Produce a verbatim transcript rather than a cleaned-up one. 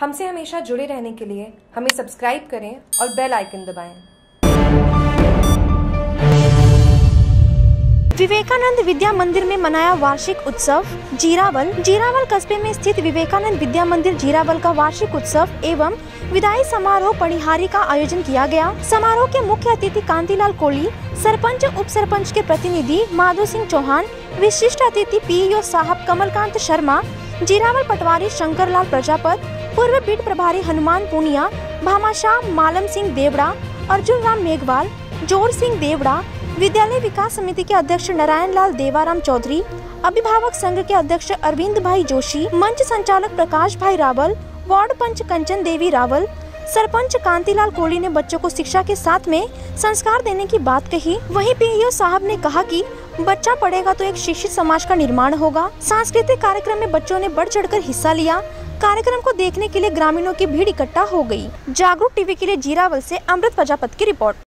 हमसे हमेशा जुड़े रहने के लिए हमें सब्सक्राइब करें और बेल आइकन दबाएं। विवेकानंद विद्या मंदिर में मनाया वार्षिक उत्सव जीरावल। जीरावल कस्बे में स्थित विवेकानंद विद्या मंदिर जीरावल का वार्षिक उत्सव एवं विदाई समारोह पणिहारी का आयोजन किया गया। समारोह के मुख्य अतिथि कांतीलाल कोली, सरपंच उप सरपंच के प्रतिनिधि माधो सिंह चौहान, विशिष्ट अतिथि पीईईओ साहब कमलकांत शर्मा, जीरावल पटवारी शंकर लाल प्रजापत, पूर्व पीठ प्रभारी हनुमान पुनिया, भामाशाह मालम सिंह देवड़ा, अर्जुन राम मेघवाल, जोर सिंह देवड़ा, विद्यालय विकास समिति के अध्यक्ष नारायण लाल देवाराम चौधरी, अभिभावक संघ के अध्यक्ष अरविंद भाई जोशी, मंच संचालक प्रकाश भाई रावल, वार्ड पंच कंचन देवी रावल, सरपंच कांतीलाल कोली ने बच्चों को शिक्षा के साथ में संस्कार देने की बात कही। वहीं पीईओ साहब ने कहा कि बच्चा पढ़ेगा तो एक शिक्षित समाज का निर्माण होगा। सांस्कृतिक कार्यक्रम में बच्चों ने बढ़ चढ़कर हिस्सा लिया। कार्यक्रम को देखने के लिए ग्रामीणों की भीड़ इकट्ठा हो गई। जागरूक टीवी के लिए जीरावल से अमृत प्रजापत की रिपोर्ट।